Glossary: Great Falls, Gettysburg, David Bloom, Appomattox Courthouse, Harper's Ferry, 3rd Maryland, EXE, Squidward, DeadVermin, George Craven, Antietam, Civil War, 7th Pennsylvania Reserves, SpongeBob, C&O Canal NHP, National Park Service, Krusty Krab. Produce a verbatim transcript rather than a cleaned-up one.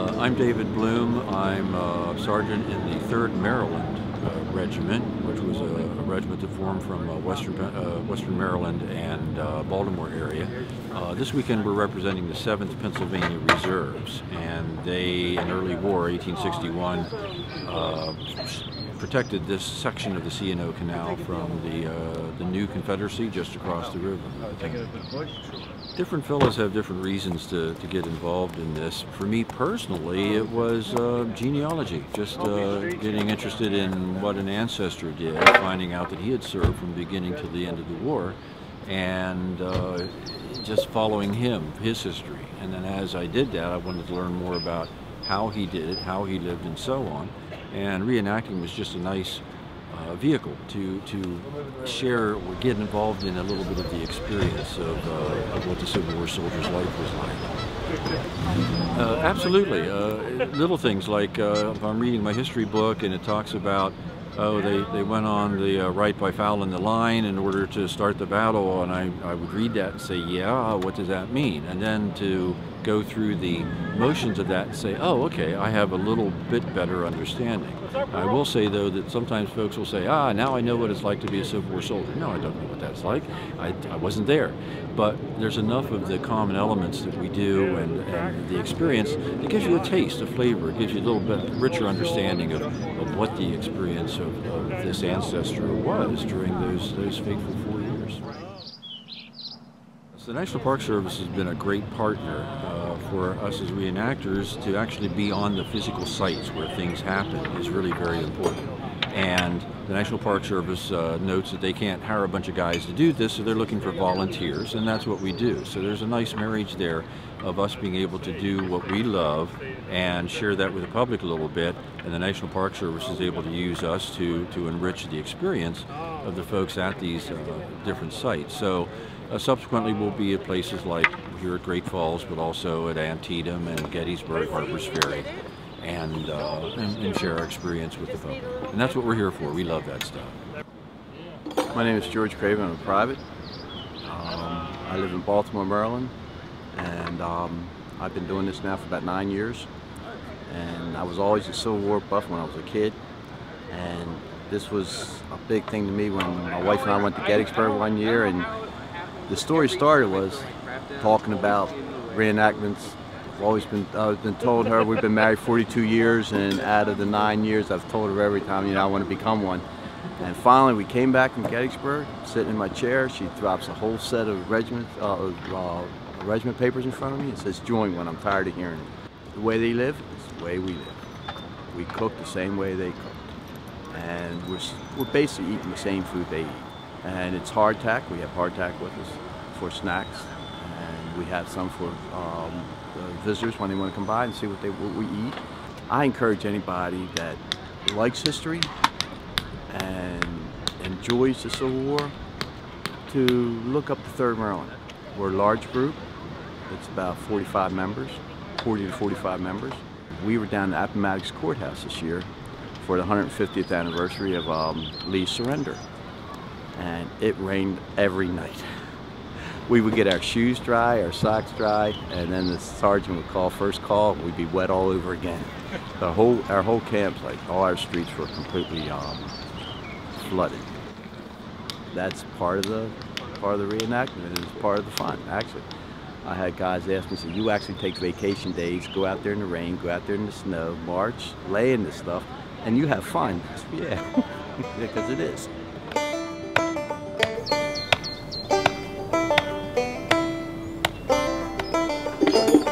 Uh, I'm David Bloom. I'm a sergeant in the third Maryland uh, Regiment, which was a, a regiment that formed from uh, western, uh, western Maryland and uh, Baltimore area. Uh, this weekend we're representing the seventh Pennsylvania Reserves, and they, in early war, eighteen sixty-one, uh, protected this section of the C and O Canal from the, uh, the new Confederacy just across the river. Different fellows have different reasons to, to get involved in this. For me personally, it was uh, genealogy, just uh, getting interested in what an ancestor did, finding out that he had served from the beginning to the end of the war, and uh, just following him, his history. And then as I did that, I wanted to learn more about how he did it, how he lived, and so on. And reenacting was just a nice uh, vehicle to, to share or get involved in a little bit of the experience of, uh, of what the Civil War soldier's life was like. Uh, absolutely. Uh, little things like uh, if I'm reading my history book and it talks about, oh, they, they went on the uh, right by fouling the line in order to start the battle, and I, I would read that and say, yeah, what does that mean? And then to go through the motions of that and say, oh, okay, I have a little bit better understanding. I will say, though, that sometimes folks will say, ah, now I know what it's like to be a Civil War soldier. No, I don't know what that's like. I, I wasn't there. But there's enough of the common elements that we do and, and the experience that gives you a taste, a flavor. It gives you a little bit richer understanding of, of what the experience of, of this ancestor was during those, those fateful four years. The National Park Service has been a great partner uh, for us as reenactors. To actually be on the physical sites where things happen is really very important. And the National Park Service uh, notes that they can't hire a bunch of guys to do this, so they're looking for volunteers, and that's what we do. So there's a nice marriage there of us being able to do what we love and share that with the public a little bit, and the National Park Service is able to use us to, to enrich the experience of the folks at these uh, different sites. So. Uh, subsequently, we'll be at places like here at Great Falls, but also at Antietam and Gettysburg, Harper's Ferry, and, uh, and, and share our experience with the public. And that's what we're here for. We love that stuff. My name is George Craven. I'm a private. Um, I live in Baltimore, Maryland, and um, I've been doing this now for about nine years. And I was always a Civil War buff when I was a kid, and this was a big thing to me when my wife and I went to Gettysburg one year. And the story started was talking about reenactments. I've always been, I've been told her, we've been married forty-two years, and out of the nine years, I've told her every time, you know, I want to become one. And finally, we came back from Gettysburg, sitting in my chair. She drops a whole set of regiment, uh, uh, regiment papers in front of me and says, join one. I'm tired of hearing it. The way they live is the way we live. We cook the same way they cook. And we're, we're basically eating the same food they eat. And it's hardtack. We have hardtack with us for snacks, and we have some for um, visitors when they want to come by and see what they what we eat. I encourage anybody that likes history and enjoys the Civil War to look up the third Maryland. We're a large group. It's about forty-five members, forty to forty-five members. We were down at Appomattox Courthouse this year for the one hundred fiftieth anniversary of um, Lee's surrender. And it rained every night. We would get our shoes dry, our socks dry, and then the sergeant would call first call, and we'd be wet all over again. The whole, our whole camp, like all our streets were completely um, flooded. That's part of the part of the reenactment. It was part of the fun, actually. I had guys ask me, so you actually take vacation days, go out there in the rain, go out there in the snow, march, lay in this stuff, and you have fun. I said, yeah, because it is. Thank you.